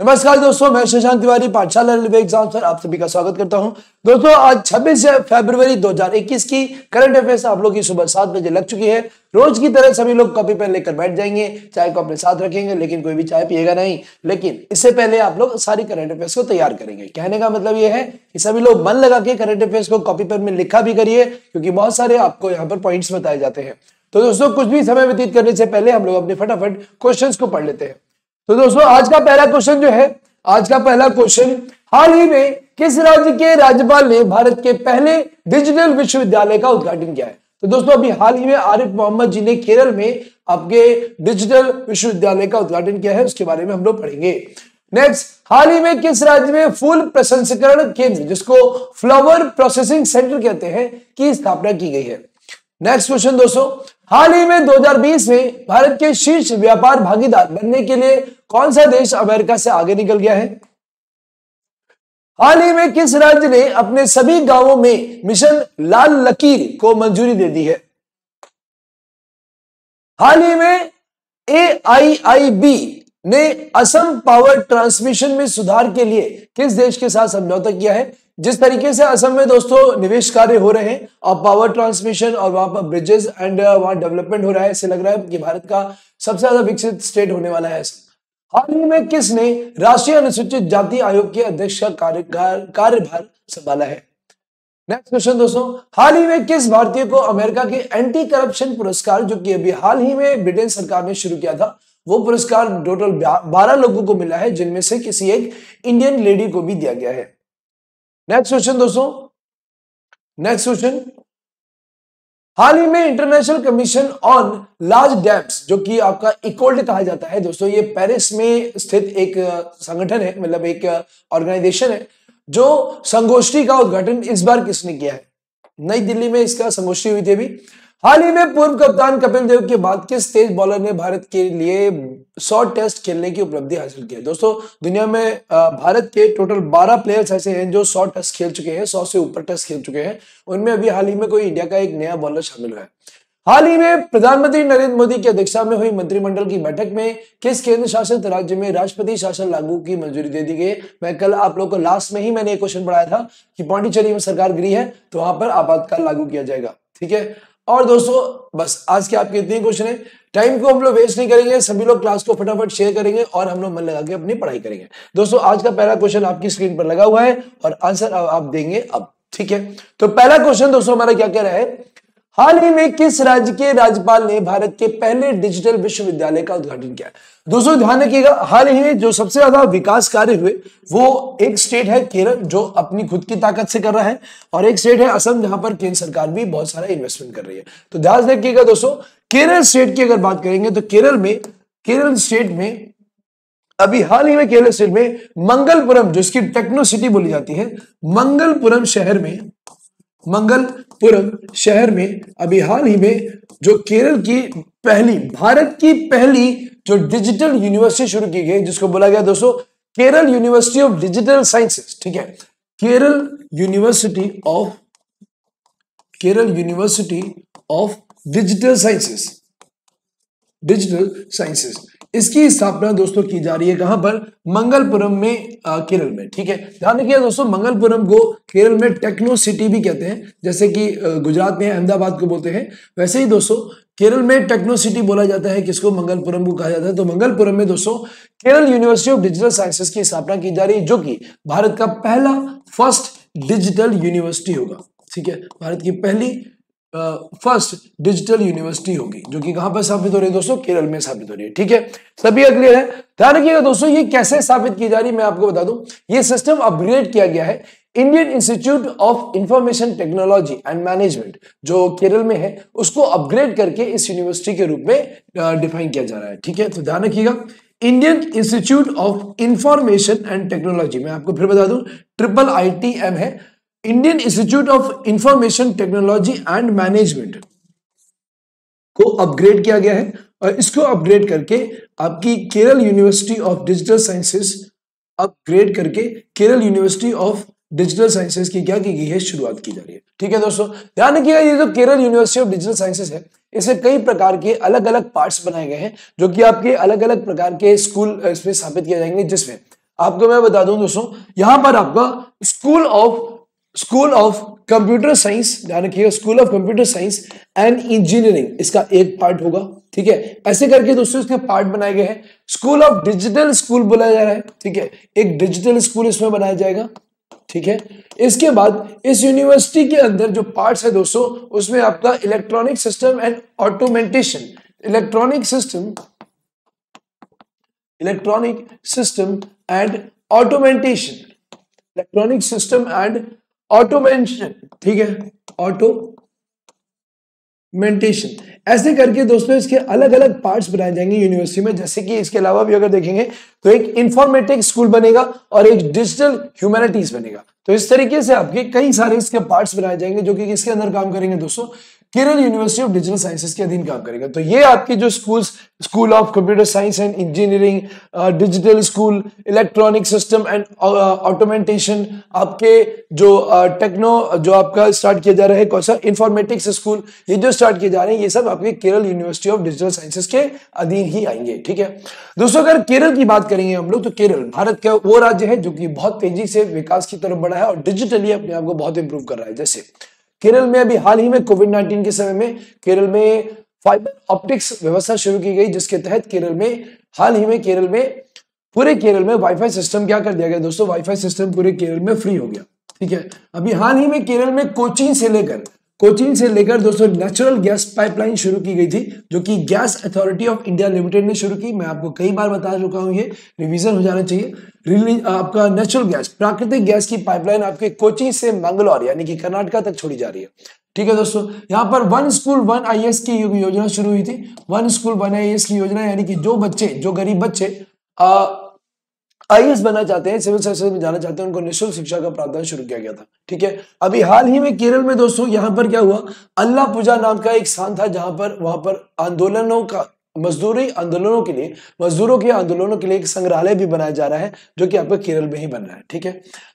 नमस्कार दोस्तों, मैं सुशांत तिवारी पाठशाला रेलवे एग्जाम पर आप सभी का स्वागत करता हूं। दोस्तों आज 26 फरवरी 2021 की करंट अफेयर्स आप लोग की सुबह 7 बजे लग चुकी है। रोज की तरह सभी लोग कॉपी पेन लेकर बैठ जाएंगे, चाय को अपने साथ रखेंगे लेकिन कोई भी चाय पिएगा नहीं। लेकिन इससे पहले आप लोग सारी करंट अफेयर्स को तैयार करेंगे। कहने का मतलब यह है कि सभी लोग मन लगा के करंट अफेयर्स को कॉपी पेन में लिखा भी करिए, क्योंकि बहुत सारे आपको यहाँ पर पॉइंट्स बताए जाते हैं। तो दोस्तों कुछ भी समय व्यतीत करने से पहले हम लोग अपने फटाफट क्वेश्चन को पढ़ लेते हैं। तो दोस्तों आज का पहला क्वेश्चन, हाल ही में किस राज्य के राज्यपाल ने भारत के पहले डिजिटल विश्वविद्यालय का उद्घाटन किया है? तो दोस्तों अभी हाल ही में आरिफ मोहम्मद जी ने केरल में आपके डिजिटल विश्वविद्यालय का उद्घाटन किया है, उसके बारे में हम लोग पढ़ेंगे। नेक्स्ट, हाल ही में किस राज्य में फूल प्रसंस्करण केंद्र जिसको फ्लावर प्रोसेसिंग सेंटर कहते हैं की स्थापना की गई है? नेक्स्ट क्वेश्चन दोस्तों, हाल ही में 2020 में भारत के शीर्ष व्यापार भागीदार बनने के लिए कौन सा देश अमेरिका से आगे निकल गया है? हाल ही में किस राज्य ने अपने सभी गांवों में मिशन लाल लकीर को मंजूरी दे दी है? हाल ही में AIIB ने असम पावर ट्रांसमिशन में सुधार के लिए किस देश के साथ समझौता किया है? जिस तरीके से असम में दोस्तों निवेश कार्य हो रहे हैं और पावर ट्रांसमिशन और वहां पर ब्रिजेस एंड वहां डेवलपमेंट हो रहा है, इससे लग रहा है कि भारत का सबसे ज्यादा विकसित स्टेट होने वाला है। हाल ही में किसने राष्ट्रीय अनुसूचित जाति आयोग के अध्यक्ष का कार्यभार संभाला है? नेक्स्ट क्वेश्चन दोस्तों, हाल ही में किस भारतीय को अमेरिका के एंटी करप्शन पुरस्कार, जो कि अभी हाल ही में ब्रिटेन सरकार ने शुरू किया था, वो पुरस्कार टोटल 12 लोगों को मिला है, जिनमें से किसी एक इंडियन लेडी को भी दिया गया है। नेक्स्ट क्वेश्चन दोस्तों, नेक्स्ट क्वेश्चन, हाल ही में international commission on large dams, जो कि आपका इकोल्ड कहा जाता है दोस्तों, ये पेरिस में स्थित एक संगठन है, मतलब एक ऑर्गेनाइजेशन है, जो संगोष्ठी का उद्घाटन इस बार किसने किया है? नई दिल्ली में इसका संगोष्ठी हुई थी अभी। हाल ही में पूर्व कप्तान कपिल देव के बाद किस तेज बॉलर ने भारत के लिए 100 टेस्ट खेलने की उपलब्धि हासिल की है? दोस्तों दुनिया में भारत के टोटल 12 प्लेयर्स ऐसे हैं जो 100 टेस्ट खेल चुके हैं, 100 से ऊपर टेस्ट खेल चुके हैं, उनमें अभी हाल ही में कोई इंडिया का एक नया बॉलर शामिल हुआ है। हाल ही में प्रधानमंत्री नरेंद्र मोदी की अध्यक्षता में हुई मंत्रिमंडल की बैठक में किस केंद्र शासित राज्य में राष्ट्रपति शासन लागू की मंजूरी दे दी गई? मैं कल आप लोगों को लास्ट में ही मैंने एक क्वेश्चन पढ़ाया था कि पांडिचेरी में सरकार गिरी है तो वहां पर आपातकाल लागू किया जाएगा। ठीक है, और दोस्तों बस आज के आपके इतने क्वेश्चन है। टाइम को हम लोग वेस्ट नहीं करेंगे, सभी लोग क्लास को फटाफट शेयर करेंगे और हम लोग मन लगा के अपनी पढ़ाई करेंगे। दोस्तों आज का पहला क्वेश्चन आपकी स्क्रीन पर लगा हुआ है और आंसर आप देंगे अब। ठीक है, तो पहला क्वेश्चन दोस्तों हमारा क्या कह रहा है, हाल ही में किस राज्य के राज्यपाल ने भारत के पहले डिजिटल विश्वविद्यालय का उद्घाटन किया? दोस्तों ध्यान रखिएगा, हाल ही में जो सबसे ज्यादा विकास कार्य हुए वो एक स्टेट है केरल, जो अपनी खुद की ताकत से कर रहा है, और एक स्टेट है असम जहां पर केंद्र सरकार भी बहुत सारा इन्वेस्टमेंट कर रही है। तो ध्यान रखिएगा दोस्तों, केरल स्टेट की अगर बात करेंगे तो केरल स्टेट में अभी हाल ही में केरल स्टेट में मंगलपुरम, जिसकी टेक्नो सिटी बोली जाती है, मंगलपुरम शहर में अभी हाल ही में जो केरल की भारत की पहली जो डिजिटल यूनिवर्सिटी शुरू की गई, जिसको बोला गया दोस्तों Kerala university of digital sciences. ठीक है, Kerala university of digital sciences, इसकी स्थापना दोस्तों की जा रही है कहां पर? मंगलपुरम में, केरल में। ठीक है, ध्यान रखिए दोस्तों, मंगलपुरम को केरल में टेक्नो सिटी भी कहते हैं, जैसे कि गुजरात में अहमदाबाद को बोलते हैं, वैसे ही दोस्तों केरल में टेक्नो सिटी बोला जाता है किसको? मंगलपुरम को कहा जाता है। तो मंगलपुरम में दोस्तों Kerala university of digital sciences की स्थापना की जा रही है, जो कि भारत का पहला फर्स्ट डिजिटल यूनिवर्सिटी होगा। ठीक है, भारत की पहली फर्स्ट डिजिटल यूनिवर्सिटी होगी, जो कि कहां पर स्थापित हो रही है दोस्तों? केरल में स्थापित हो रही है। ठीक है, सभी क्लियर है। ध्यान रखिएगा दोस्तों, ये कैसे स्थापित की जा रही है मैं आपको बता दूं, ये सिस्टम अपग्रेड किया गया है Indian institute of information technology and management, जो केरल में है, उसको अपग्रेड करके इस यूनिवर्सिटी के रूप में डिफाइन किया जा रहा है। ठीक है, तो ध्यान रखिएगा, Indian institute of information and technology, मैं आपको फिर बता दूं, IIITM है, Indian institute of information technology and management को अपग्रेड किया गया है, और इसको अपग्रेड करके आपकी Kerala university of digital sciences की क्या की गई है? शुरुआत की जा रही है। ठीक है दोस्तों, ध्यान रखिएगा, ये जो Kerala university of digital sciences है, इसे कई प्रकार के अलग अलग पार्ट्स बनाए गए हैं, जो कि आपके अलग अलग प्रकार के स्कूल इसमें स्थापित किए जाएंगे, जिसमें आपको मैं बता दूं दोस्तों, यहां पर आपका स्कूल ऑफ कंप्यूटर साइंस, ध्यान रखिएगा, school of computer science and engineering, इसका एक पार्ट होगा, ठीक है। ऐसे करके दोस्तों इसके पार्ट बनाए गए हैं। स्कूल ऑफ डिजिटल स्कूल बोला जा रहा है, ठीक है, एक डिजिटल स्कूल इसमें बनाया जाएगा, ठीक है। इसके बाद इस यूनिवर्सिटी के अंदर जो पार्ट्स है दोस्तों, उसमें आपका electronic system and automation, electronic system and automation, ठीक है, ऑटोमेटेशन। ऐसे करके दोस्तों इसके अलग अलग पार्ट्स बनाए जाएंगे यूनिवर्सिटी में। जैसे कि इसके अलावा भी अगर देखेंगे तो एक इंफॉर्मेटिक्स स्कूल बनेगा और एक डिजिटल ह्यूमैनिटीज बनेगा। तो इस तरीके से आपके कई सारे इसके पार्ट्स बनाए जाएंगे जो कि इसके अंदर काम करेंगे दोस्तों, Kerala university of digital sciences के अधीन काम करेगा। तो ये आपके जो schools, school of computer science and engineering, digital school, electronic system and automation, आपके जो जो आपका स्टार्ट किया जा रहा है, कौन सा, इंफॉर्मेटिक्स स्कूल, ये जो स्टार्ट किए जा रहे हैं, ये सब आपके Kerala university of digital sciences के अधीन ही आएंगे, ठीक है दोस्तों। अगर केरल की बात करेंगे हम लोग, तो केरल भारत का वो राज्य है जो कि बहुत तेजी से विकास की तरफ बढ़ा है और डिजिटली अपने आप को बहुत इंप्रूव कर रहा है। जैसे केरल में अभी हाल ही में कोविड-19 के समय में केरल में फाइबर ऑप्टिक्स व्यवस्था शुरू की गई, जिसके तहत हाल ही में पूरे केरल में वाईफाई सिस्टम क्या कर दिया गया दोस्तों, वाईफाई सिस्टम पूरे केरल में फ्री हो गया, ठीक है। अभी हाल ही में केरल में कोचीन से लेकर दोस्तों नेचुरल गैस पाइपलाइन शुरू की गई थी, जो कि gas authority of India limited ने शुरू की। मैं आपको कई बार बता चुका हूँ, ये रिवीजन हो जाना चाहिए। आपका नेचुरल गैस, प्राकृतिक गैस की पाइपलाइन आपके कोचीन से मंगलौर यानी कि कर्नाटका तक छोड़ी जा रही है, ठीक है दोस्तों। यहाँ पर वन स्कूल वन IAS की योजना शुरू हुई थी, वन स्कूल वन IAS की योजना, यानी कि जो गरीब बच्चे IAS बनना चाहते हैं, सिविल सर्विस में जाना चाहते हैं, उनको निःशुल्क शिक्षा का प्रावधान शुरू किया गया था, ठीक है। अभी हाल ही में केरल में दोस्तों यहाँ पर क्या हुआ, अल्लाह पूजा नाम का एक स्थान था जहां पर मजदूरों के आंदोलनों के लिए एक संग्रहालय भी बनाया जा रहा है, जो कि आपका केरल में ही बन रहा है, ठीक है।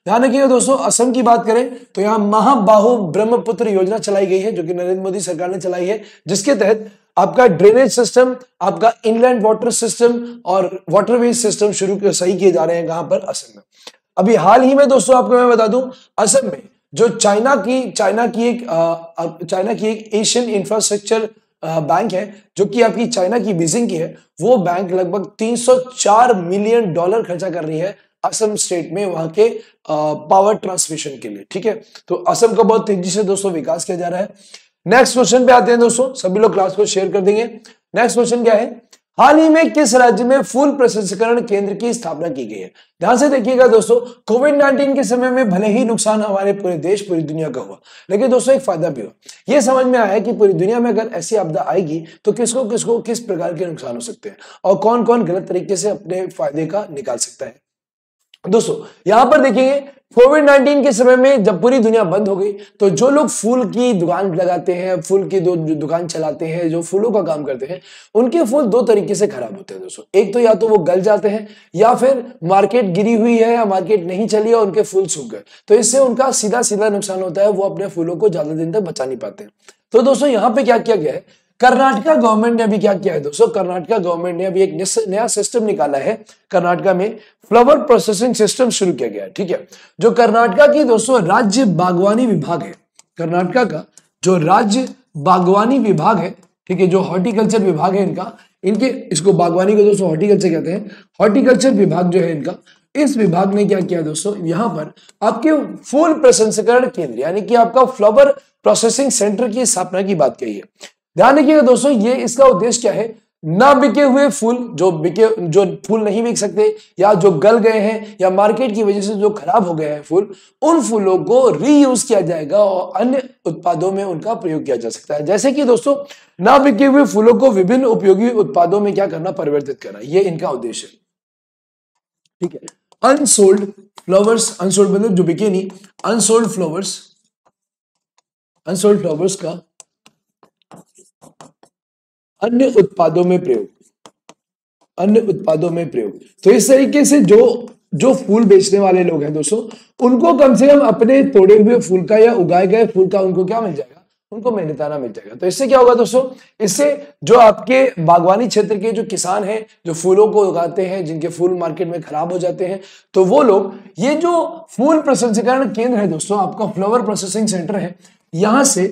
ध्यान रखिएगा दोस्तों, असम की बात करें तो यहाँ महाबाहु ब्रह्मपुत्र योजना चलाई गई है, जो कि नरेंद्र मोदी सरकार ने चलाई है, जिसके तहत आपका ड्रेनेज सिस्टम, आपका इनलैंड वाटर सिस्टम और वाटरवे सिस्टम सही किए जा रहे हैं कहां पर, असम में। अभी हाल ही में दोस्तों आपको मैं बता दूं, असम में जो चाइना की एक एशियन इंफ्रास्ट्रक्चर बैंक है, जो कि आपकी चाइना की बीजिंग की है, वो बैंक लगभग 304 मिलियन डॉलर खर्चा कर रही है असम स्टेट में वहां के पावर ट्रांसमिशन के लिए, ठीक है। तो असम का बहुत तेजी से दोस्तों विकास किया जा रहा है। नेक्स्ट क्वेश्चन पे आते हैं दोस्तों, सभी लोग क्लास को शेयर कर देंगे। नेक्स्ट क्वेश्चन क्या है, हाल ही में किस राज्य में फूल प्रसंस्करण केंद्र की स्थापना की गई है। ध्यान से देखिएगा दोस्तों, कोविड-19 के समय में भले ही नुकसान हमारे पूरे देश पूरी दुनिया का हुआ, लेकिन दोस्तों एक फायदा भी हुआ। यह समझ में आया कि पूरी दुनिया में अगर ऐसी आपदा आएगी तो किसको किस प्रकार के नुकसान हो सकते हैं और कौन कौन गलत तरीके से अपने फायदे का निकाल सकता है। दोस्तों यहां पर देखेंगे कोविड-19 के समय में जब पूरी दुनिया बंद हो गई, तो जो लोग फूल की दुकान लगाते हैं, फूल की दुकान चलाते हैं, जो फूलों का काम करते हैं, उनके फूल दो तरीके से खराब होते हैं दोस्तों। एक तो या तो वो गल जाते हैं, या फिर मार्केट गिरी हुई है या मार्केट नहीं चली और उनके फूल सूख गए, तो इससे उनका सीधा सीधा नुकसान होता है, वो अपने फूलों को ज्यादा दिन तक बचा नहीं पाते। तो दोस्तों यहाँ पे क्या किया गया है, कर्नाटका गवर्नमेंट ने अभी क्या किया है दोस्तों, कर्नाटका गवर्नमेंट ने अभी एक नया सिस्टम निकाला है। कर्नाटका में फ्लावर प्रोसेसिंग सिस्टम शुरू किया गया है, ठीक है। जो कर्नाटका की दोस्तों राज्य बागवानी विभाग है, कर्नाटका का जो राज्य बागवानी विभाग है, ठीक है, जो हॉर्टिकल्चर विभाग है इनका, इसको बागवानी को दोस्तों हॉर्टिकल्चर कहते हैं, हॉर्टिकल्चर विभाग जो है इनका, इस विभाग ने क्या किया दोस्तों, यहाँ पर आपके फूल प्रसंस्करण केंद्र यानी कि आपका फ्लावर प्रोसेसिंग सेंटर की स्थापना की बात कही है। ध्यान रखिएगा दोस्तों, ये इसका उद्देश्य क्या है, ना बिके हुए फूल, जो फूल नहीं बिक सकते या जो गल गए हैं या मार्केट की वजह से जो खराब हो गए हैं फूल, उन फूलों को रीयूज किया जाएगा और अन्य उत्पादों में उनका प्रयोग किया जा सकता है। जैसे कि दोस्तों ना बिके हुए फूलों को विभिन्न उपयोगी उत्पादों में क्या करना, परिवर्तित करना, ये इनका उद्देश्य है, ठीक है। अनसोल्ड फ्लावर्स, अनसोल्ड मतलब जो बिके नहीं, अनसोल्ड फ्लावर्स का अन्य उत्पादों में प्रयोग। तो इस तरीके से जो फूल बेचने वाले लोग हैं दोस्तों, उनको कम से कम अपने तोड़े हुए फूल का या उगाए गए फूल का उनको क्या मिल जाएगा, उनको मेहनताना मिल जाएगा। तो इससे क्या होगा दोस्तों, इससे जो आपके बागवानी क्षेत्र के जो किसान हैं, जो फूलों को उगाते हैं, जिनके फूल मार्केट में खराब हो जाते हैं, तो वो लोग ये जो फूल प्रसंस्करण केंद्र है दोस्तों, आपका फ्लावर प्रोसेसिंग सेंटर है, यहाँ से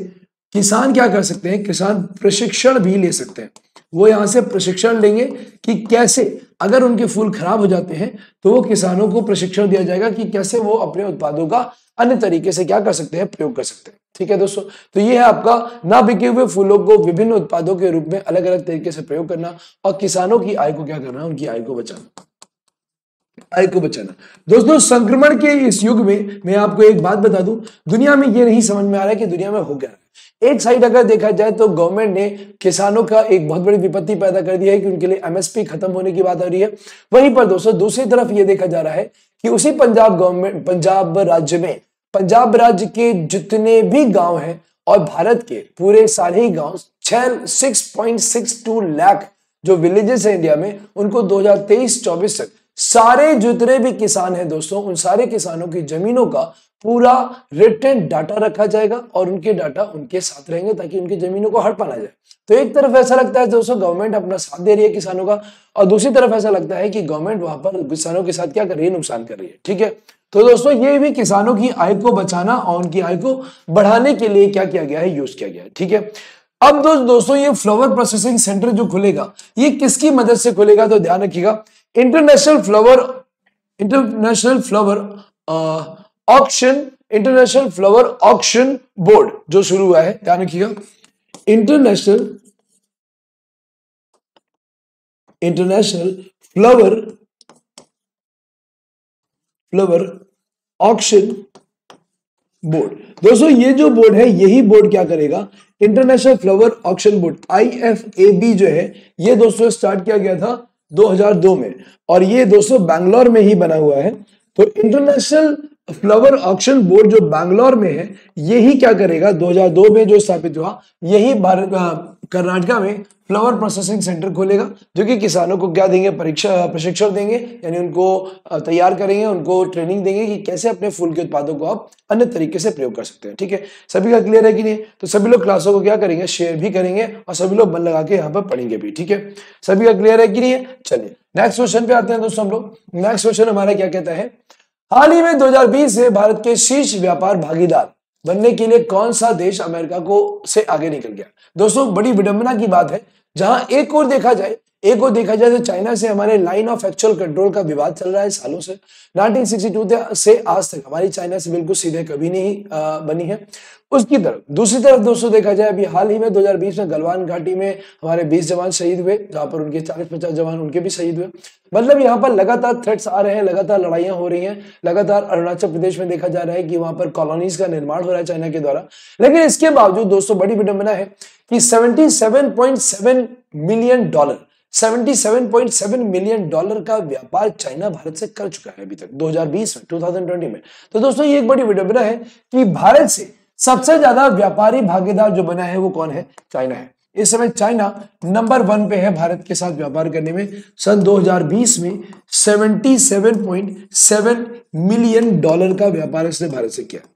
किसान क्या कर सकते हैं, किसान प्रशिक्षण भी ले सकते हैं। वो यहाँ से प्रशिक्षण लेंगे कि कैसे अगर उनके फूल खराब हो जाते हैं तो वो किसानों को प्रशिक्षण दिया जाएगा कि कैसे वो अपने उत्पादों का अन्य तरीके से क्या कर सकते हैं, प्रयोग कर सकते हैं। ठीक है दोस्तों, तो ये है आपका ना बिके हुए फूलों को विभिन्न उत्पादों के रूप में अलग अलग तरीके से प्रयोग करना और किसानों की आय को क्या करना, उनकी आय को बचाना, आय को बचाना। दोस्तों संक्रमण के इस युग में मैं आपको एक बात बता दूं, दुनिया में ये नहीं समझ में आ रहा है कि दुनिया में हो क्या है। एक साइड अगर देखा जाए तो गवर्नमेंट ने किसानों का एक बहुत बड़ी विपत्ति पैदा कर दी है कि उनके लिए एमएसपी खत्म होने की बात आ रही है। वहीं पर दोस्तों दूसरी तरफ ये देखा जा रहा है कि उसी पंजाब राज्य के जितने भी गांव हैं और भारत के पूरे सारे ही गांव 6.62 लाख जो विलेजेस है इंडिया में, उनको 2023-24 तक सारे जितने भी किसान हैं दोस्तों, उन सारे किसानों की जमीनों का पूरा रिटन डाटा रखा जाएगा और उनके डाटा उनके साथ रहेंगे ताकि उनकी जमीनों को हड़पा ना जाए। तो एक तरफ ऐसा लगता है दोस्तों गवर्नमेंट अपना साथ दे रही है किसानों का, और दूसरी तरफ ऐसा लगता है कि गवर्नमेंट वहां पर किसानों के साथ क्या कर रही है, नुकसान कर रही है। ठीक है, तो दोस्तों ये भी किसानों की आय को बचाना और उनकी आय को बढ़ाने के लिए क्या किया गया है, यूज किया गया है। ठीक है, अब दोस्तों ये फ्लावर प्रोसेसिंग सेंटर जो खुलेगा ये किसकी मदद से खुलेगा, तो ध्यान रखिएगा इंटरनेशनल फ्लावर ऑक्शन बोर्ड जो शुरू हुआ है, ध्यान रखिएगा इंटरनेशनल फ्लावर ऑक्शन बोर्ड दोस्तों ये जो बोर्ड है यही बोर्ड क्या करेगा, international flower auction board IFAB जो है ये दोस्तों स्टार्ट किया गया था 2002 में और ये दोस्तों बैंगलोर में ही बना हुआ है। तो इंटरनेशनल फ्लावर ऑक्शन बोर्ड जो बैंगलोर में है यही क्या करेगा, 2002 में जो स्थापित हुआ यही कर्नाटका में फ्लावर प्रोसेसिंग सेंटर खोलेगा, जो कि किसानों को क्या देंगे, प्रशिक्षण देंगे, यानी उनको तैयार करेंगे, उनको ट्रेनिंग देंगे कि कैसे अपने फूल के उत्पादों को आप अन्य तरीके से प्रयोग कर सकते हैं। ठीक है, सभी का क्लियर है कि नहीं, तो सभी लोग क्लासों को क्या करेंगे, शेयर भी करेंगे और सभी लोग मन लगा के यहाँ पर पढ़ेंगे भी। ठीक है, सभी का क्लियर है कि नहीं है। चलिए नेक्स्ट क्वेश्चन पे आते हैं दोस्तों हम लोग। नेक्स्ट क्वेश्चन हमारा क्या कहता है, हाल ही में 2020 से भारत के शीर्ष व्यापार भागीदार बनने के लिए कौन सा देश अमेरिका को से आगे निकल गया। दोस्तों बड़ी विडंबना की बात है, जहां एक ओर देखा जाए तो चाइना से हमारे लाइन ऑफ एक्चुअल कंट्रोल का विवाद चल रहा है सालों से। 1962 से आज तक हमारी चाइना से बिल्कुल सीधे कभी नहीं बनी है उसकी तरफ। दूसरी तरफ दोस्तों देखा जाए अभी हाल ही में 2020 में गलवान घाटी में हमारे 20 जवान शहीद हुए, जहां पर उनके 40-50 जवान उनके भी शहीद हुए। मतलब यहाँ पर लगातार थ्रेट्स आ रहे हैं, लगातार लड़ाइयां हो रही हैं, लगातार अरुणाचल प्रदेश में देखा जा रहा है कि वहां पर कॉलोनीज का निर्माण हो रहा है चाइना के द्वारा। लेकिन इसके बावजूद दोस्तों बड़ी विडंबना है कि $77.7 मिलियन का व्यापार चाइना भारत से कर चुका है अभी तक 2020 में। तो दोस्तों ये एक बड़ी विडंबना है कि भारत से सबसे ज्यादा व्यापारी भागीदार जो बना है वो कौन है, चाइना है। इस समय चाइना नंबर 1 पे है भारत के साथ व्यापार करने में। सन 2020 में $77.7 मिलियन का व्यापार इसने भारत से किया है,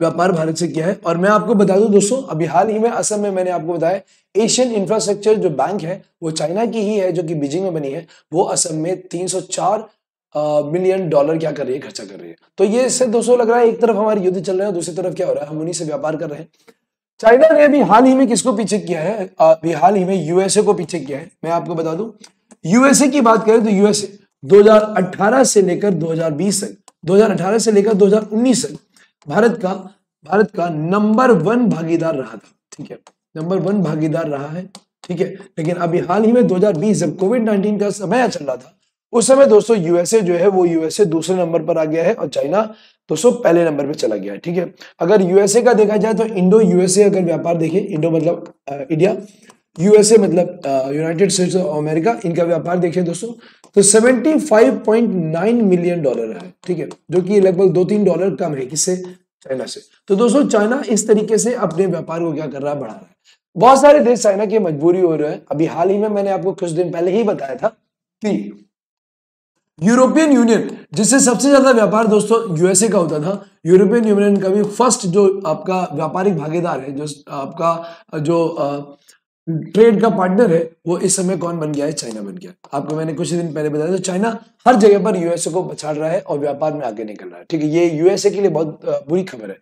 व्यापार भारत से किया है। और मैं आपको बता दूं दोस्तों अभी हाल ही में असम में मैंने आपको बताया एशियन इंफ्रास्ट्रक्चर जो बैंक है वो चाइना की ही है, जो कि बीजिंग में बनी है, वो असम में $304 मिलियन क्या कर रही है, खर्चा कर रही है। तो ये इससे दोस्तों लग रहा है एक तरफ हमारे युद्ध चल रहे हैं, दूसरी तरफ क्या हो रहा है, हम उन्हीं से व्यापार कर रहे हैं। चाइना ने अभी हाल ही में किसको पीछे किया है, अभी हाल ही में यूएसए को पीछे किया है। मैं आपको बता दूं यूएसए की बात करें तो यूएसए 2018 से लेकर 2020 तक, 2018 से लेकर 2019 तक भारत का नंबर 1 भागीदार रहा था। ठीक है, नंबर 1 भागीदार रहा है। ठीक है, लेकिन अभी हाल ही में 2020 जब कोविड-19 का समय चल रहा था उस समय दोस्तों यूएसए जो है वो यूएसए दूसरे नंबर पर आ गया है और चाइना दोस्तों पहले नंबर पर चला गया है। ठीक है, अगर यूएसए का देखा जाए तो इंडो यूएसए अगर व्यापार देखें, इंडो मतलब इंडिया, यूएसए मतलब यूनाइटेड स्टेट्स ऑफ अमेरिका, इनका व्यापार देखें दोस्तों तो $75.9 मिलियन रहा है। ठीक है, जो कि लगभग $2-3 कम है किससे, चाइना से। तो दोस्तों चाइना इस तरीके से अपने व्यापार को क्या कर रहा है, बढ़ा रहा है। बहुत सारे देश चाइना की मजबूरी हो रहे हैं। अभी हाल ही में मैंने आपको कुछ दिन पहले ही बताया था कि यूरोपियन यूनियन, जिससे सबसे ज्यादा व्यापार दोस्तों यूएसए का होता था, यूरोपियन यूनियन का भी फर्स्ट जो आपका व्यापारिक भागीदार है, जो आपका जो ट्रेड का पार्टनर है, वो इस समय कौन बन गया है? चाइना बन गया। आपको मैंने कुछ दिन पहले बताया था, चाइना हर जगह पर यूएसए को पछाड़ रहा है और व्यापार में आगे निकल रहा है। ठीक है, ये यूएसए के लिए बहुत बुरी खबर है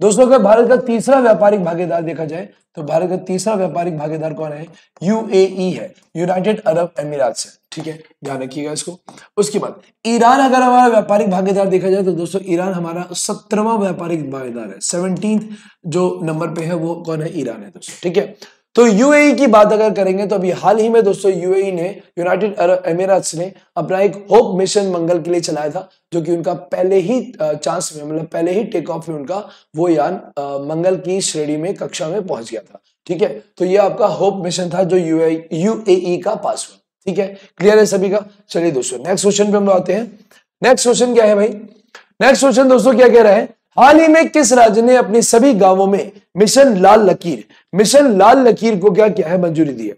दोस्तों। अगर भारत का तीसरा व्यापारिक भागीदार देखा जाए तो भारत का तीसरा व्यापारिक भागीदार कौन है? यूएई है, यूनाइटेड अरब अमीरात है। ठीक है, ध्यान रखिएगा इसको। उसके बाद ईरान अगर हमारा व्यापारिक भागीदार देखा जाए तो दोस्तों ईरान हमारा 17वां व्यापारिक भागीदार है, 17th जो नंबर पे है वो कौन है? ईरान है दोस्तों। ठीक है, तो यूएई की बात अगर करेंगे तो अभी हाल ही में दोस्तों यूएई ने, यूनाइटेड अरब अमीरात ने अपना एक होप मिशन मंगल के लिए चलाया था, जो कि उनका पहले ही चांस में, मतलब पहले ही टेक ऑफ में उनका वो यान मंगल की श्रेणी में, कक्षा में पहुंच गया था। ठीक है, तो ये आपका होप मिशन था जो यूएई का पास हुआ। ठीक है, क्लियर है सभी का? चलिए दोस्तों नेक्स्ट क्वेश्चन पे हम लोग आते हैं। नेक्स्ट क्वेश्चन क्या है भाई? नेक्स्ट क्वेश्चन दोस्तों क्या कह रहा है? हाल ही में किस राज्य ने अपने सभी गांवों में मिशन लाल लकीर, मिशन लाल लकीर को क्या क्या है मंजूरी दी है?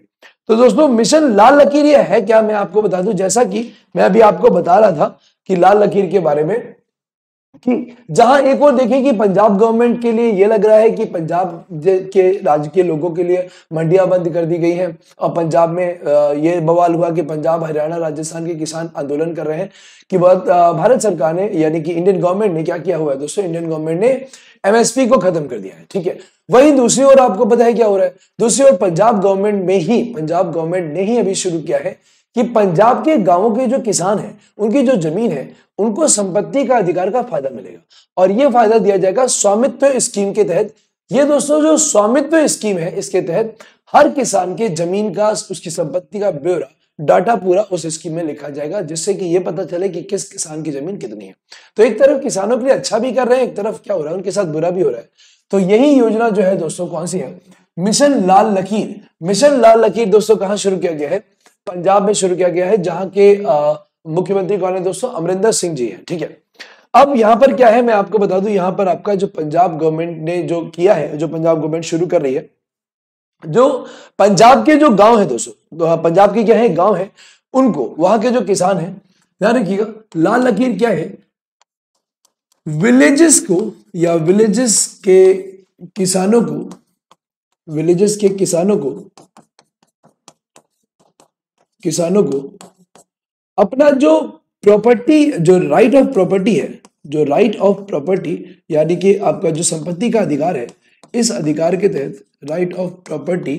तो दोस्तों मिशन लाल लकीर ये है क्या, मैं आपको बता दूं, जैसा कि मैं अभी आपको बता रहा था कि लाल लकीर के बारे में, कि जहां एक और देखिए कि पंजाब गवर्नमेंट के लिए यह लग रहा है कि पंजाब के राज्य के लोगों के लिए मंडियां बंद कर दी गई हैं और पंजाब में यह बवाल हुआ कि पंजाब, हरियाणा, राजस्थान के किसान आंदोलन कर रहे हैं, कि भारत सरकार ने, यानी कि इंडियन गवर्नमेंट ने क्या किया हुआ है दोस्तों, इंडियन गवर्नमेंट ने एमएसपी को खत्म कर दिया है। ठीक है, वही दूसरी ओर आपको पता है क्या हो रहा है? दूसरी ओर पंजाब गवर्नमेंट ने ही अभी शुरू किया है कि पंजाब के गांवों के जो किसान हैं, उनकी जो जमीन है, उनको संपत्ति का अधिकार का फायदा मिलेगा और ये फायदा दिया जाएगा स्वामित्व स्कीम के तहत। ये दोस्तों जो स्वामित्व स्कीम है, इसके तहत हर किसान के जमीन का, उसकी संपत्ति का ब्यौरा, डाटा पूरा उस स्कीम में लिखा जाएगा, जिससे कि ये पता चले कि किस किसान की जमीन कितनी है। तो एक तरफ किसानों के लिए अच्छा भी कर रहे हैं, एक तरफ क्या हो रहा है, उनके साथ बुरा भी हो रहा है। तो यही योजना जो है दोस्तों कौन सी है? मिशन लाल लकीर। मिशन लाल लकीर दोस्तों कहाँ शुरू किया गया है? पंजाब में शुरू किया गया है, जहां के मुख्यमंत्री कौन है दोस्तों? अमरिंदर सिंह जी है। ठीक है, अब यहाँ पर क्या है मैं आपको बता दूं, यहाँ पर आपका जो पंजाब गवर्नमेंट ने जो किया है, जो पंजाब गवर्नमेंट शुरू कर रही है, जो पंजाब के जो गांव है दोस्तों, पंजाब के क्या है गांव है, उनको, वहां के जो किसान है, ध्यान रखिएगा, लाल लकीर क्या है, विलेजेस को, या विलेजेस के किसानों को अपना जो प्रॉपर्टी, जो राइट ऑफ प्रॉपर्टी है, जो राइट ऑफ प्रॉपर्टी, यानी कि आपका जो संपत्ति का अधिकार है, इस अधिकार के तहत राइट ऑफ प्रॉपर्टी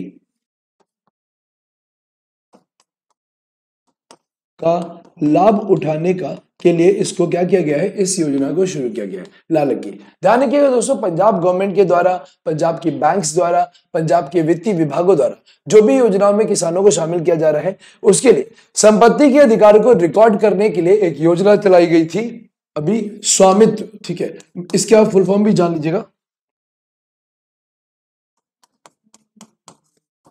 का लाभ उठाने का के लिए इसको क्या किया गया है, इस योजना को शुरू किया गया है लाल लकीर। ध्यान रखिएगा दोस्तों, पंजाब गवर्नमेंट के द्वारा, पंजाब की बैंक्स द्वारा, पंजाब के वित्तीय विभागों द्वारा जो भी योजनाओं में किसानों को शामिल किया जा रहा है, उसके लिए संपत्ति के अधिकार को रिकॉर्ड करने के लिए एक योजना चलाई गई थी, अभी स्वामित्व। ठीक है, इसका फुल फॉर्म भी जान लीजिएगा,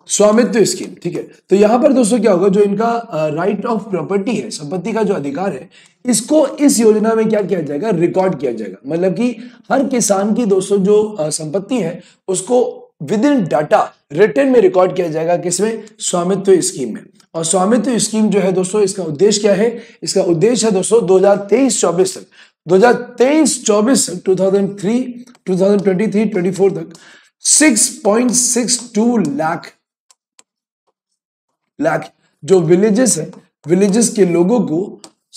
स्वामित्व स्कीम। ठीक है, तो यहां पर दोस्तों क्या होगा, जो इनका राइट ऑफ प्रॉपर्टी है, संपत्ति का जो अधिकार है, इसको इस योजना में क्या किया जाएगा, रिकॉर्ड किया जाएगा। मतलब कि हर किसान की दोस्तों जो संपत्ति है, उसको विद इन डाटा रिटर्न में रिकॉर्ड किया जाएगा, किसमें? स्वामित्व स्कीम में। और स्वामित्व स्कीम जो है दोस्तों, इसका उद्देश्य क्या है? इसका उद्देश्य है दोस्तों 2023-24 तक, 2023-24 तक, 2023-24 तक 6.62 लाख जो विलेजेस है, विलेजेस के लोगों को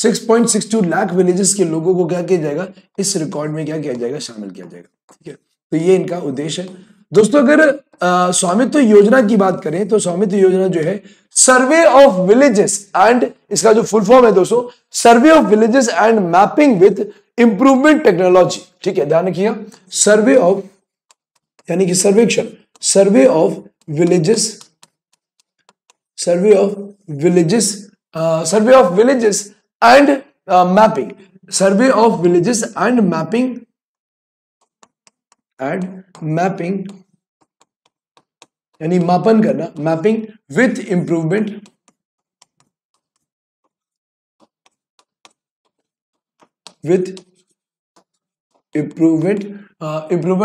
6.62 लाख विलेजेस के लोगों को क्या किया जाएगा, इस रिकॉर्ड में क्या किया जाएगा, शामिल किया जाएगा। ठीक है, तो ये इनका उद्देश्य है दोस्तों। अगर स्वामित्व योजना की बात करें तो स्वामित्व योजना जो है, सर्वे ऑफ विलेजेस एंड, इसका जो फुल फॉर्म है दोस्तों, survey of villages and mapping with improvement technology. ठीक है, ध्यान रखिएगा, सर्वे ऑफ, यानी कि सर्वेक्षण, survey of villages, survey of villages and mapping यानी मापन करना, मैपिंग विथ इंप्रूवमेंट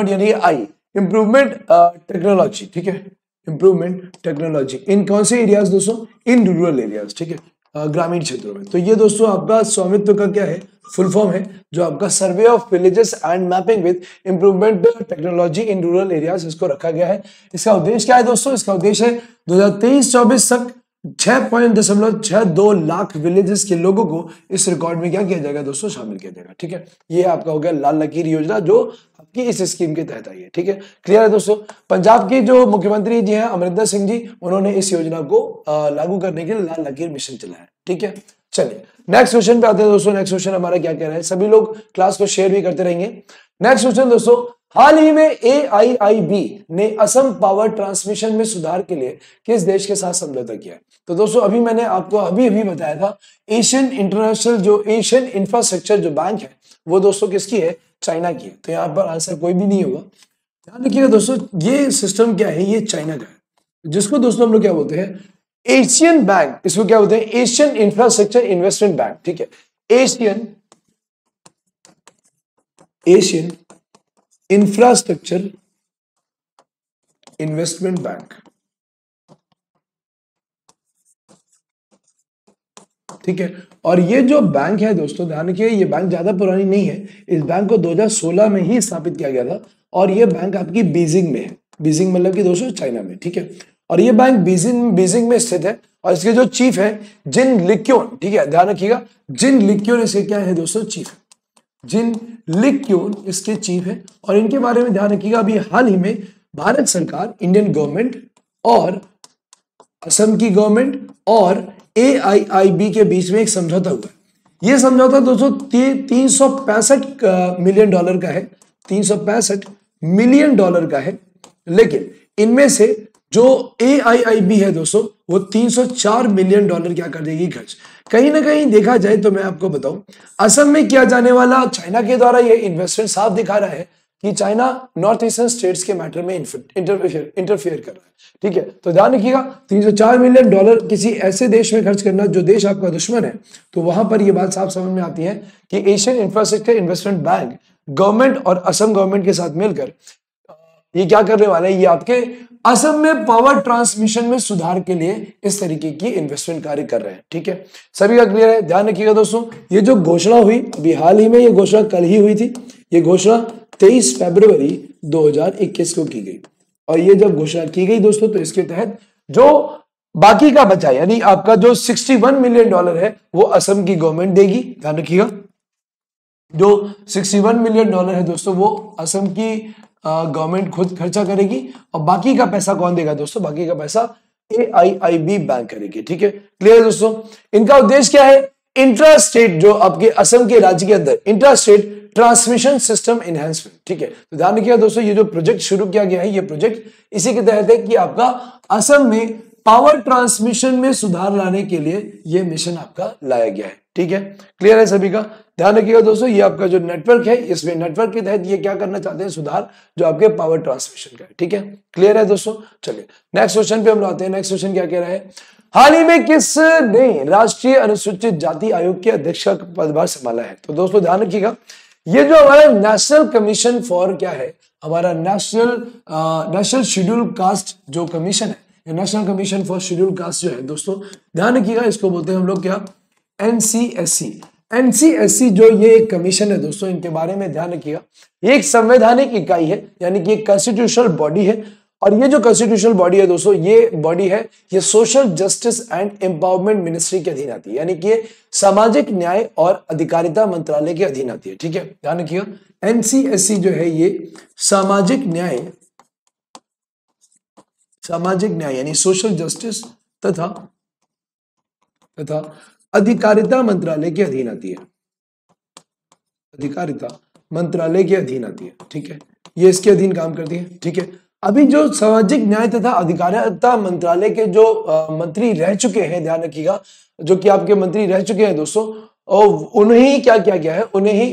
यानी आई इंप्रूवमेंट टेक्नोलॉजी। ठीक है, इंप्रूवमेंट टेक्नोलॉजी इन कौन से एरियाज दोस्तों? In rural areas. ठीक है, ग्रामीण क्षेत्रों में। तो ये दोस्तों आपका स्वामित्व का क्या है, फुल फॉर्म है, जो आपका survey of villages and mapping with improvement technology in rural areas, इसको रखा गया है। इसका उद्देश्य क्या है दोस्तों, इसका उद्देश्य है 2023-24 तक 6.62 लाख विलेजेस के लोगों को इस रिकॉर्ड में क्या किया जाएगा दोस्तों, शामिल किया जाएगा। ठीक है, ये आपका हो गया लाल लकीर योजना जो आपकी इस स्कीम के तहत आई है। ठीक है, क्लियर है दोस्तों। पंजाब के जो मुख्यमंत्री जी हैं अमरिंदर सिंह जी, उन्होंने इस योजना को लागू करने के लिए लाल लकीर मिशन चलाया। ठीक है, चलिए नेक्स्ट क्वेश्चन पे आते हैं दोस्तों। नेक्स्ट क्वेश्चन हमारा क्या कह रहा है, सभी लोग क्लास को शेयर भी करते रहेंगे। नेक्स्ट क्वेश्चन दोस्तों, हाल ही में AIIB ने असम पावर ट्रांसमिशन में सुधार के लिए किस देश के साथ समझौता किया है? तो दोस्तों अभी मैंने आपको अभी बताया था, एशियन इंफ्रास्ट्रक्चर जो बैंक है वो दोस्तों किसकी है, चाइना की है। तो यहाँ पर आंसर कोई भी नहीं होगा। ध्यान रखिएगा दोस्तों, ये सिस्टम क्या है, ये चाइना का है, जिसको दोस्तों हम लोग क्या बोलते हैं, एशियन बैंक। इसको क्या बोलते हैं, एशियन इंफ्रास्ट्रक्चर इन्वेस्टमेंट बैंक। ठीक है, एशियन इंफ्रास्ट्रक्चर इन्वेस्टमेंट बैंक। ठीक है, और ये जो बैंक है दोस्तों, ध्यान रखिए ये बैंक ज्यादा पुरानी नहीं है। इस बैंक को 2016 में ही स्थापित किया गया था और ये बैंक आपकी बीजिंग में है। बीजिंग मतलब कि दोस्तों चाइना में। ठीक है, और ये बैंक बीजिंग में स्थित है और इसके जो चीफ है जिन लिक्योन। ठीक है, ध्यान रखिएगा जिन लिक्योन इसके क्या है दोस्तों, चीफ है। जिन लिक्योन इसके चीफ है और इनके बारे में ध्यान रखिएगा, अभी हाल ही में भारत सरकार, इंडियन गवर्नमेंट और असम की गवर्नमेंट और AIIB के बीच में एक समझौता हुआ है। ये समझौता दोस्तों 365 मिलियन डॉलर का है, 365 मिलियन डॉलर का है। लेकिन इनमें से जो AIIB है दोस्तों वो 304 मिलियन डॉलर क्या कर देगी खर्च। कहीं ना कहीं देखा जाए तो मैं आपको बताऊं, असम में किया जाने वाला चाइना के द्वारा ये इन्वेस्टमेंट साफ दिखा रहा है कि चाइना नॉर्थ ईस्टर्न स्टेट्स के मैटर में इंटरफेयर कर रहा है। ठीक है, तो ध्यान रखिएगा 304 मिलियन डॉलर किसी ऐसे देश में खर्च करना जो देश आपका दुश्मन है, तो वहां पर यह बात साफ समझ में आती है कि Asian infrastructure investment bank government और असम गवर्नमेंट के साथ मिलकर ये क्या करने वाला है, ये आपके असम में पावर ट्रांसमिशन में सुधार के लिए इस तरीके की इन्वेस्टमेंट कार्य कर रहे हैं। ठीक है, सभी का क्लियर है। ध्यान रखिएगा दोस्तों, ये जो घोषणा हुई अभी हाल ही में, ये घोषणा कल ही हुई थी। ये घोषणा 23 फरवरी 2021 को की गई और ये जब घोषणा की गई दोस्तों, तो इसके तहत जो बाकी का बचा यानी आपका जो 61 मिलियन डॉलर है वो असम की गवर्नमेंट देगी। ध्यान रखिएगा जो 61 मिलियन डॉलर है दोस्तों वो असम की गवर्नमेंट खुद खर्चा करेगी और बाकी का पैसा कौन देगा दोस्तों, बाकी का पैसा AIIB बैंक करेगी। ठीक है, क्लियर है दोस्तों। इनका उद्देश्य क्या है, इंट्रा स्टेट जो आपके असम के राज्य के अंदर intra state transmission system enhancement. ठीक है, तो ध्यान रखिएगा दोस्तों ये जो प्रोजेक्ट शुरू किया गया है, ये प्रोजेक्ट इसी के तहत है कि आपका असम में पावर ट्रांसमिशन में सुधार लाने के लिए ये मिशन आपका लाया गया है। ठीक है, क्लियर है सभी का। ध्यान रखिएगा दोस्तों, ये आपका जो नेटवर्क है, इसमें नेटवर्क के तहत ये क्या करना चाहते हैं, सुधार जो आपके पावर ट्रांसमिशन का है। ठीक है, क्लियर है दोस्तों। चलिए नेक्स्ट क्वेश्चन पे हम आते हैं। नेक्स्ट क्वेश्चन क्या कह रहा है, हाल ही में किसने राष्ट्रीय अनुसूचित जाति आयोग के अध्यक्ष का पदभार संभाला है? तो दोस्तों ध्यान रखिएगा, ये जो हमारा नेशनल कमीशन फॉर क्या है, हमारा नेशनल शेड्यूल कास्ट जो कमीशन है, national commission for schedule caste जो है दोस्तों, ध्यान रखिएगा इसको बोलते हैं हम लोग क्या, NCSC। जो ये एक कमीशन है दोस्तों, इनके बारे में ध्यान रखिएगा, ये एक संवैधानिक इकाई है यानी कि एक कॉन्स्टिट्यूशनल बॉडी है। और ये जो कॉन्स्टिट्यूशनल बॉडी है दोस्तों, ये बॉडी है, ये social justice and empowerment ministry के अधीन आती है यानी कि सामाजिक न्याय और अधिकारिता मंत्रालय के अधीन आती है। ठीक है, ध्यान रखिएगा NCSC जो है ये सामाजिक न्याय यानी सोशल जस्टिस तथा अधिकारिता मंत्रालय के अधीन आती है, अधिकारिता मंत्रालय के अधीन आती है। ठीक है, ये इसके अधीन काम करती है। ठीक है, अभी जो सामाजिक न्याय तथा अधिकारिता मंत्रालय के जो मंत्री रह चुके हैं, ध्यान रखिएगा जो कि आपके मंत्री रह चुके हैं दोस्तों, उन्हें ही क्या किया गया है, उन्हें ही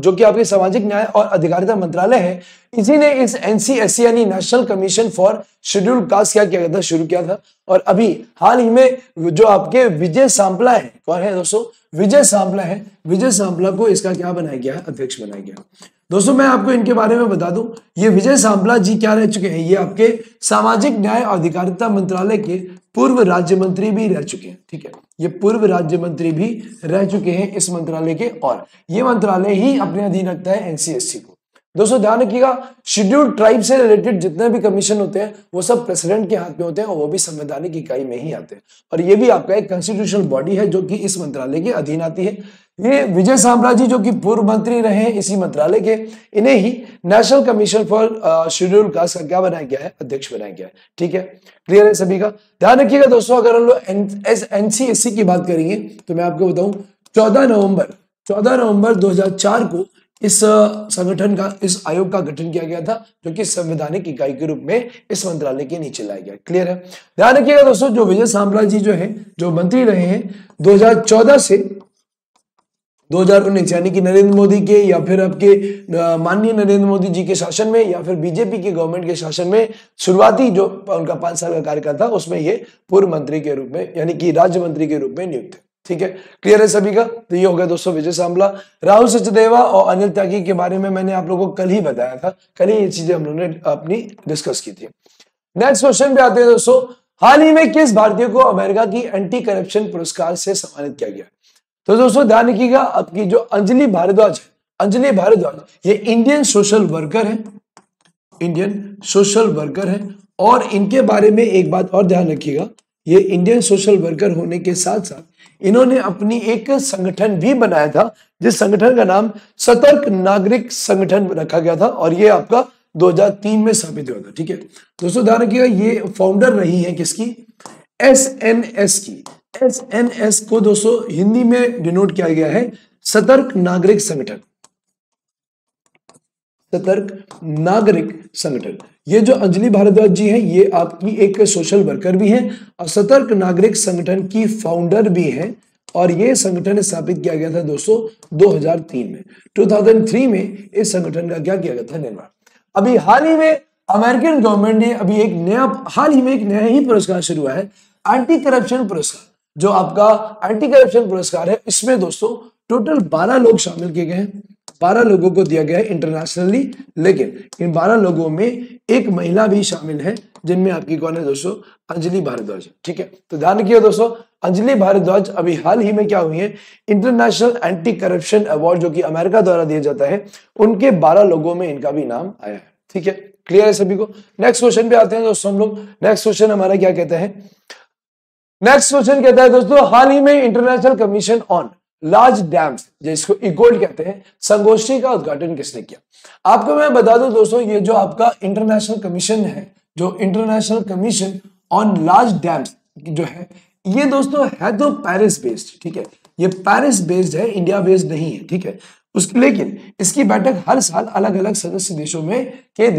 जो कि आपके सामाजिक न्याय और अधिकारिता मंत्रालय है, इसी ने इस एनसीएससी यानी national commission for scheduled caste क्या किया था, शुरू किया था। और अभी हाल ही में जो आपके विजय सांपला है, कौन है दोस्तों, विजय सांपला है, विजय सांपला को इसका क्या बनाया गया है, अध्यक्ष बनाया गया। दोस्तों मैं आपको इनके बारे में बता दूं, ये विजय सांपला जी क्या रह चुके हैं, ये आपके सामाजिक न्याय और अधिकारिता मंत्रालय के पूर्व राज्य मंत्री भी रह चुके हैं, ठीक है, ये पूर्व राज्य मंत्री भी रह चुके हैं इस मंत्रालय के, और ये मंत्रालय ही अपने अधीन रखता है एनसीएससी को। दोस्तों ध्यान रखिएगा, शेड्यूल्ड ट्राइब से रिलेटेड जितने भी कमीशन होते हैं वो सब प्रेसिडेंट के हाथ में होते हैं और वो भी संवैधानिक इकाई में ही आते हैं, और ये भी आपका एक कॉन्स्टिट्यूशनल बॉडी है जो कि इस मंत्रालय के अधीन आती है। ये विजय सांपला जी जो कि पूर्व मंत्री रहे इसी मंत्रालय के, इन्हें ही national commission for schedule caste का क्या बनाया गया है, अध्यक्ष बनाया गया है, ठीक है, क्लियर है सभी का। ध्यान रखिएगा दोस्तों, अगर हम लोग एनसीएससी की बात करेंगे तो मैं आपको बताऊं 14 नवंबर 2004 को इस संगठन का, इस आयोग का गठन किया गया था जो कि संवैधानिक इकाई के रूप में इस मंत्रालय के नीचे लाया गया, क्लियर है। ध्यान रखिएगा दोस्तों, जो विजय सांपला जी जो है, जो मंत्री रहे हैं 2014 से 2019 यानी कि नरेंद्र मोदी के या फिर आपके माननीय नरेंद्र मोदी जी के शासन में या फिर बीजेपी के गवर्नमेंट के शासन में शुरुआती जो उनका 5 साल का कार्यकाल था उसमें ये पूर्व मंत्री के रूप में यानी कि राज्य मंत्री के रूप में नियुक्त थे, ठीक है, क्लियर है सभी का। तो ये हो गया दोस्तों विजय सांपला। राहुल सचदेवा और अनिल त्यागी के बारे में मैंने आप लोगों को कल ही बताया था, कल ही ये चीजें हम लोगों ने अपनी डिस्कस की थी। नेक्स्ट क्वेश्चन पे आते हैं दोस्तों, हाल ही में किस भारतीय को अमेरिका की एंटी करप्शन पुरस्कार से सम्मानित किया गया। तो दोस्तों ध्यान रखिएगा, आपकी जो अंजलि भारद्वाज है, अंजलि भारद्वाज ये इंडियन सोशल वर्कर है, इंडियन सोशल वर्कर है, और इनके बारे में एक बात और ध्यान रखिएगा, ये इंडियन सोशल वर्कर होने के साथ साथ इन्होंने अपनी एक संगठन भी बनाया था जिस संगठन का नाम सतर्क नागरिक संगठन रखा गया था, और ये आपका 2003 में स्थापित हुआ था, ठीक है। दोस्तों ध्यान रखिएगा, ये फाउंडर रही है किसकी, एसएनएस की। एसएनएस को दोस्तों हिंदी में डिनोट किया गया है सतर्क नागरिक संगठन, सतर्क नागरिक संगठन। ये जो अंजलि भारद्वाज जी हैं ये आपकी एक सोशल वर्कर भी हैं और सतर्क नागरिक संगठन की फाउंडर भी हैं, और ये संगठन स्थापित किया गया था दोस्तों 2003 में, 2003 में इस संगठन का क्या किया गया था, निर्माण। अभी हाल ही में अमेरिकन गवर्नमेंट ने अभी एक नया, हाल ही में एक नया ही पुरस्कार शुरू हुआ है, एंटी करप्शन पुरस्कार। जो आपका एंटी करप्शन पुरस्कार है इसमें दोस्तों टोटल 12 लोग शामिल किए गए हैं, 12 लोगों को दिया गया है इंटरनेशनली, लेकिन इन 12 लोगों में एक महिला भी शामिल है जिनमें आपकी कौन है दोस्तों, अंजलि भारद्वाज, ठीक है। तो ध्यान रखिए दोस्तों, अंजलि भारद्वाज अभी हाल ही में क्या हुई है, इंटरनेशनल एंटी करप्शन अवार्ड जो कि अमेरिका द्वारा दिया जाता है उनके 12 लोगों में इनका भी नाम आया है, ठीक है, क्लियर है सभी को। नेक्स्ट क्वेश्चन पे आते हैं दोस्तों हम लोग, नेक्स्ट क्वेश्चन हमारा क्या कहता है, नेक्स्ट क्वेश्चन कहता है दोस्तों, हाल ही में international commission on large dams जिसको इकोड कहते हैं, संगोष्ठी का उद्घाटन किसने किया। आपको मैं बता दूं दोस्तों, ये जो आपका इंटरनेशनल कमीशन है, जो international commission on large dams जो है, ये दोस्तों है तो पेरिस बेस्ड, ठीक है, ये पेरिस बेस्ड है, इंडिया बेस्ड नहीं है, ठीक है। उस लेकिन इसकी बैठक हर साल अलग अलग सदस्य देशों में के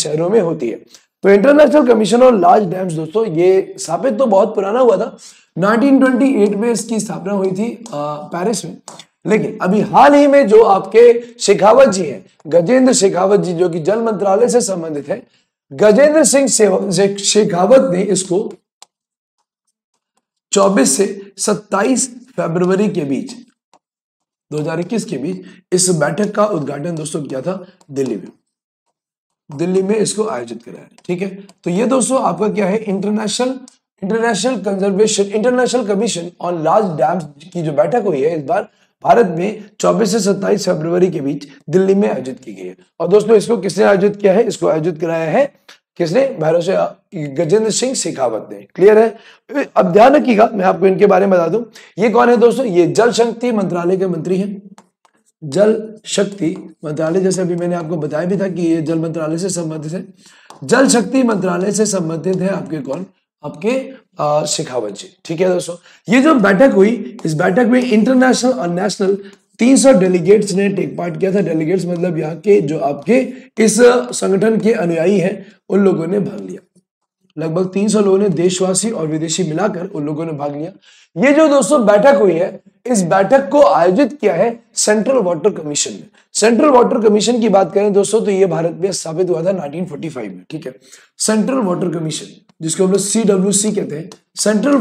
शहरों में होती है। तो international commission on large dams दोस्तों ये स्थापित तो बहुत पुराना हुआ था, 1928 में इसकी स्थापना हुई थी पेरिस में, लेकिन अभी हाल ही में जो आपके शेखावत जी हैं, गजेंद्र शेखावत जी जो कि जल मंत्रालय से संबंधित है, गजेंद्र सिंह शेखावत ने इसको 24 से 27 फरवरी के बीच 2021 के बीच इस बैठक का उद्घाटन दोस्तों किया था दिल्ली में, दिल्ली में इसको आयोजित कराया, ठीक है। तो ये दोस्तों आपका क्या है, international commission on large dams की जो बैठक हुई है इस बार भारत में 24 से 27 फरवरी के बीच दिल्ली में आयोजित की गई है। और दोस्तों इसको किसने आयोजित किया है, इसको आयोजित कराया है किसने, गजेंद्र सिंह शेखावत ने, क्लियर है। अब ध्यान रखिएगा, मैं आपको इनके बारे में बता दूं, ये कौन है दोस्तों, ये जल शक्ति मंत्रालय के मंत्री है, जल शक्ति मंत्रालय, जैसे अभी मैंने आपको बताया भी था कि ये जल मंत्रालय से संबंधित है, जल शक्ति मंत्रालय से संबंधित है आपके कौन, आपके शेखावत जी, ठीक है। दोस्तों ये जो बैठक हुई इस बैठक में इंटरनेशनल और नेशनल 300 डेलीगेट्स ने टेक पार्ट किया था। डेलीगेट्स मतलब यहाँ के जो आपके इस संगठन के अनुयायी हैं उन लोगों ने भाग लिया, लगभग 300 लोगों ने, देशवासी और विदेशी मिलाकर उन लोगों ने भाग लिया। ये जो दोस्तों बैठक हुई है इस बैठक को आयोजित किया है सेंट्रल वाटर कमीशन में। सेंट्रल वाटर कमीशन की बात करें दोस्तों तो ये भारत में स्थापित हुआ था 1945 में, ठीक है। सेंट्रल वाटर कमीशन जिसको हम लोग CWC कहते हैं, सेंट्रल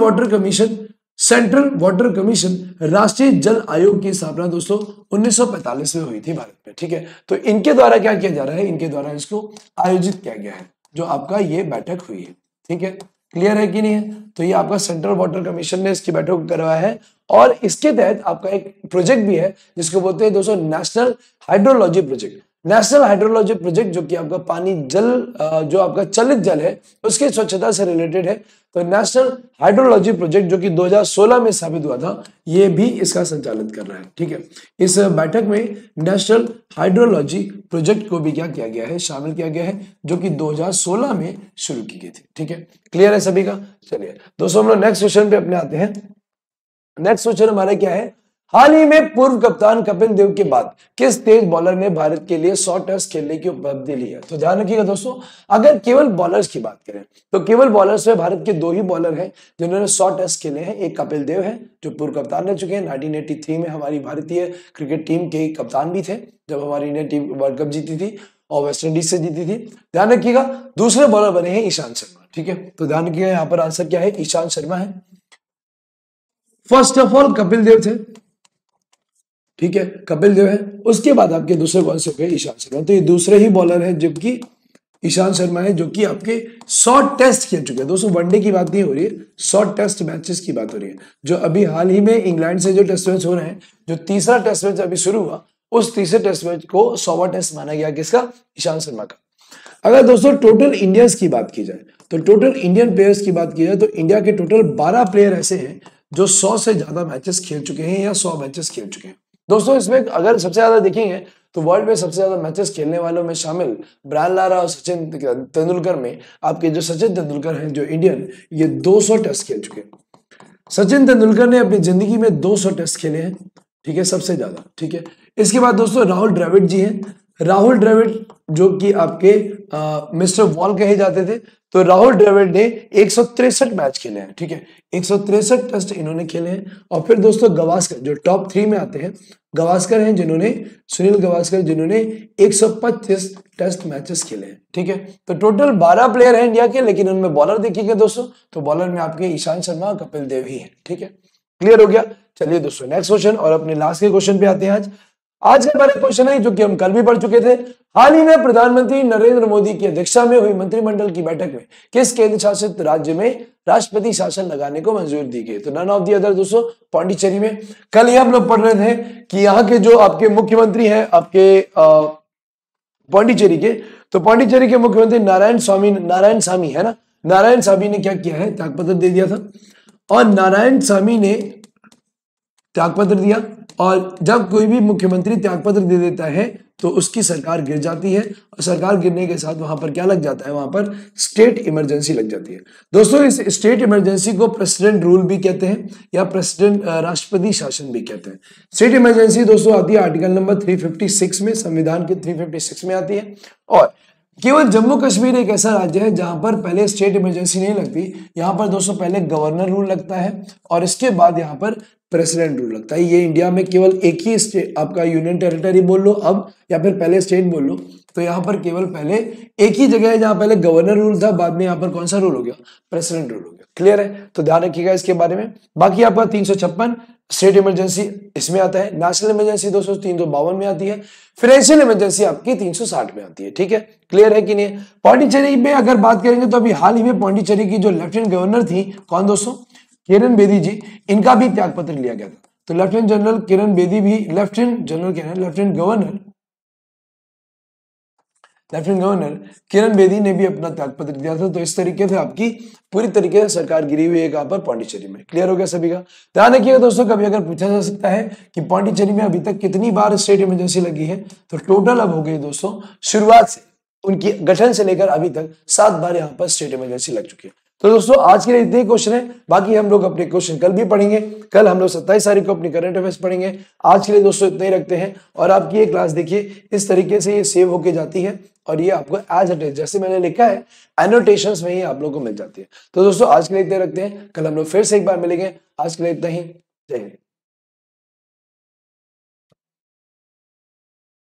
वाटर कमीशन राष्ट्रीय जल आयोग की स्थापना दोस्तों 1945 में हुई थी भारत में, ठीक है। तो इनके द्वारा क्या किया जा रहा है, इनके द्वारा इसको आयोजित किया गया है, जो आपका ये बैठक हुई है, ठीक है। क्लियर है कि नहीं है? तो ये आपका सेंट्रल वाटर कमीशन ने इसकी बैठक करवाया है और इसके तहत आपका एक प्रोजेक्ट भी है जिसको बोलते हैं दोस्तों national hydrology project. National hydrology project जो कि आपका पानी जल, जो आपका चलित जल है उसकी स्वच्छता से रिलेटेड है। तो नेशनल हाइड्रोलॉजी प्रोजेक्ट जो कि 2016 में स्थापित हुआ था, ये भी इसका संचालित कर रहा है, ठीक है। इस बैठक में नेशनल हाइड्रोलॉजी प्रोजेक्ट को भी क्या किया गया है, शामिल किया गया है, जो कि 2016 में शुरू की गई थी, ठीक है। क्लियर है सभी का? चलिए दोस्तों हम लोग नेक्स्ट क्वेश्चन पे अपने आते हैं। नेक्स्ट क्वेश्चन हमारा क्या है, हाल ही में पूर्व कप्तान कपिल देव के बाद किस तेज बॉलर ने भारत के लिए 100 टेस्ट खेलने की उपलब्धि ली है? तो ध्यान रखिएगा दोस्तों, अगर केवल बॉलर्स की बात करें तो केवल बॉलर्स में भारत के 2 ही बॉलर हैं जिन्होंने 100 टेस्ट खेले हैं। एक कपिल देव है जो पूर्व कप्तान रह चुके हैं, 1983 में हमारी भारतीय क्रिकेट टीम के कप्तान भी थे जब हमारी इंडियन टीम वर्ल्ड कप जीती थी और वेस्ट इंडीज से जीती थी, ध्यान रखिएगा। दूसरे बॉलर बने हैं ईशांत शर्मा, ठीक है। तो ध्यान रखिएगा यहाँ पर आंसर क्या है, ईशांत शर्मा है। First of all Kapil Dev थे, ठीक है, कपिल देव है। उसके बाद आपके दूसरे कौन से हो गए, ईशांत शर्मा। तो ये दूसरे ही बॉलर है जबकि ईशांत शर्मा है जो कि आपके 100 टेस्ट खेल चुके हैं। दोस्तों वनडे की बात नहीं हो रही है, 100 टेस्ट मैचेस की बात हो रही है। जो अभी हाल ही में इंग्लैंड से जो टेस्ट मैच हो रहे हैं, जो तीसरा टेस्ट मैच अभी शुरू हुआ, उस तीसरे टेस्ट मैच को 100वां टेस्ट माना गया किसका, ईशांत शर्मा का। अगर दोस्तों टोटल इंडियंस की बात की जाए, तो टोटल इंडियन प्लेयर्स की बात की जाए तो इंडिया के टोटल 12 प्लेयर ऐसे हैं जो 100 से ज्यादा मैचेस खेल चुके हैं या 100 मैचेस खेल चुके हैं। दोस्तों इसमें अगर सबसे ज्यादा देखेंगे तो वर्ल्ड में सबसे ज्यादा मैचेस खेलने वालों में शामिल ब्रायन लारा और सचिन तेंदुलकर में आपके जो सचिन तेंदुलकर हैं जो इंडियन, ये 200 टेस्ट खेल चुके हैं। सचिन तेंदुलकर ने अपनी जिंदगी में 200 टेस्ट खेले हैं, ठीक है, सबसे ज्यादा, ठीक है। इसके बाद दोस्तों राहुल द्रविड़ जी हैं। राहुल द्रविड़ जो कि आपके मिस्टर वॉल कहे जाते थे, तो राहुल द्रविड़ ने 163 मैच खेले हैं, ठीक है, 163 टेस्ट इन्होंने खेले हैं। और फिर दोस्तों गवास्कर जो टॉप 3 में आते हैं, गवास्कर हैं जिन्होंने, सुनील गवास्कर जिन्होंने 125 टेस्ट मैचेस खेले हैं, ठीक है। तो टोटल 12 प्लेयर हैं इंडिया के, लेकिन उनमें बॉलर देखिएगा दोस्तों तो बॉलर में आपके ईशांत शर्मा और कपिल देव ही है, ठीक है। क्लियर हो गया? चलिए दोस्तों नेक्स्ट क्वेश्चन और अपने लास्ट के क्वेश्चन पे आते हैं। आज का हमारा क्वेश्चन है जो कि हम कल भी पढ़ चुके थे। हाल ही में प्रधानमंत्री नरेंद्र मोदी की अध्यक्षता में हुई मंत्रिमंडल की बैठक में किस केंद्र शासित राज्य में राष्ट्रपति शासन लगाने को मंजूरी दी गई? तो नन ऑफ दी अदर दोस्तों, पांडिचेरी में। कल ये हम लोग पढ़ रहे थे कि यहाँ के जो आपके मुख्यमंत्री हैं आपके पांडिचेरी के, तो पांडिचेरी के मुख्यमंत्री नारायण स्वामी है ना, नारायण स्वामी ने क्या किया है, त्यागपत्र दे दिया था। और नारायण स्वामी ने त्यागपत्र दिया, और जब कोई भी मुख्यमंत्री त्यागपत्र दे देता है तो उसकी सरकार गिर जाती है, और सरकार गिरने के साथ वहां पर क्या लग जाता है, वहां पर स्टेट इमरजेंसी लग जाती है। दोस्तों इस स्टेट इमरजेंसी को प्रेसिडेंट रूल भी कहते हैं या प्रेसिडेंट राष्ट्रपति शासन भी कहते हैं। स्टेट इमरजेंसी दोस्तों आती है आर्टिकल नंबर 356 में, संविधान के 356 में आती है। और केवल जम्मू कश्मीर एक ऐसा राज्य है जहां पर पहले स्टेट इमरजेंसी नहीं लगती, यहाँ पर दोस्तों पहले गवर्नर रूल लगता है और इसके बाद यहाँ पर प्रेसिडेंट रूल लगता है। ये इंडिया में केवल एक ही स्टेट, आपका यूनियन टेरिटरी बोल लो अब या फिर पहले स्टेट बोल लो, तो यहाँ पर केवल पहले एक ही जगह है जहाँ पहले गवर्नर रूल था, बाद में यहाँ पर कौन सा रूल हो गया, प्रेसिडेंट रूल हो गया। क्लियर है? तो ध्यान रखिएगा इसके बारे में। बाकी आपका 356 स्टेट इमरजेंसी इसमें आता है, नेशनल इमरजेंसी 252 में आती है, फाइनेंशियल इमरजेंसी आपकी 360 में आती है, ठीक है। क्लियर है कि नहीं? पांडिचेरी में अगर बात करेंगे तो अभी हाल ही में पांडिचेरी की जो लेफ्टिनेंट गवर्नर थी, कौन दोस्तों, किरण बेदी जी, इनका भी त्यागपत्र लिया गया था। तो लेफ्टिनेंट जनरल किरण बेदी भी, लेफ्टिनेंट गवर्नर किरण बेदी ने भी अपना त्यागपत्र दिया था। तो इस तरीके से आपकी पूरी तरीके से सरकार गिरी हुई है यहाँ पर पांडिचेरी में। क्लियर हो गया सभी का? ध्यान रखिएगा दोस्तों, कभी अगर पूछा जा सकता है कि पांडिचेरी में अभी तक कितनी बार स्टेट इमरजेंसी लगी है, तो टोटल अब हो गई दोस्तों, शुरुआत से उनकी गठन से लेकर अभी तक 7 बार यहाँ पर स्टेट इमरजेंसी लग चुकी है। तो दोस्तों आज के लिए इतने ही क्वेश्चन है, बाकी हम लोग अपने क्वेश्चन कल भी पढ़ेंगे। कल हम लोग 27 तारीख को अपनी करंट अफेयर्स पढ़ेंगे। आज के लिए दोस्तों इतने ही रखते हैं। और आपकी ये क्लास देखिए, इस तरीके से ये सेव होके जाती है और ये आपको एज अटेस्ट, जैसे मैंने लिखा है, एनोटेशंस में ही आप लोगों को मिल जाती है। तो दोस्तों आज के लिए इतने रखते हैं, कल हम लोग फिर से एक बार मिलेंगे। आज के लिए इतना ही, जय हिंद।